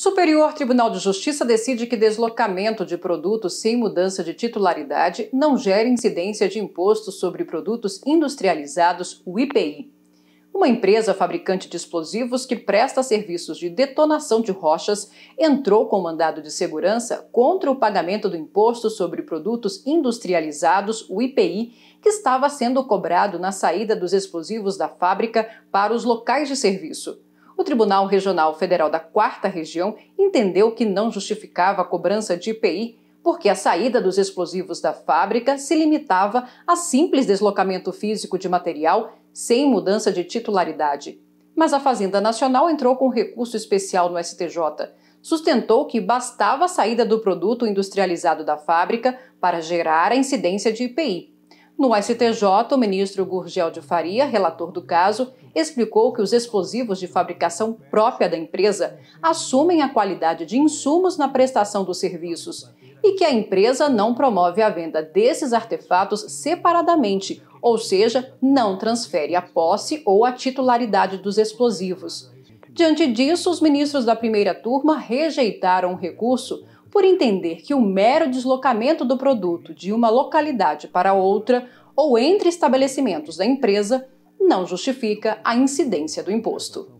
Superior Tribunal de Justiça decide que deslocamento de produtos sem mudança de titularidade não gera incidência de Imposto sobre Produtos Industrializados, o IPI. Uma empresa fabricante de explosivos que presta serviços de detonação de rochas entrou com mandado de segurança contra o pagamento do Imposto sobre Produtos Industrializados, o IPI, que estava sendo cobrado na saída dos explosivos da fábrica para os locais de serviço. O Tribunal Regional Federal da Quarta Região entendeu que não justificava a cobrança de IPI porque a saída dos explosivos da fábrica se limitava a simples deslocamento físico de material sem mudança de titularidade. Mas a Fazenda Nacional entrou com recurso especial no STJ. Sustentou que bastava a saída do produto industrializado da fábrica para gerar a incidência de IPI. No STJ, o ministro Gurgel de Faria, relator do caso, explicou que os explosivos de fabricação própria da empresa assumem a qualidade de insumos na prestação dos serviços e que a empresa não promove a venda desses artefatos separadamente, ou seja, não transfere a posse ou a titularidade dos explosivos. Diante disso, os ministros da primeira turma rejeitaram o recurso por entender que o mero deslocamento do produto de uma localidade para outra ou entre estabelecimentos da empresa não justifica a incidência do imposto.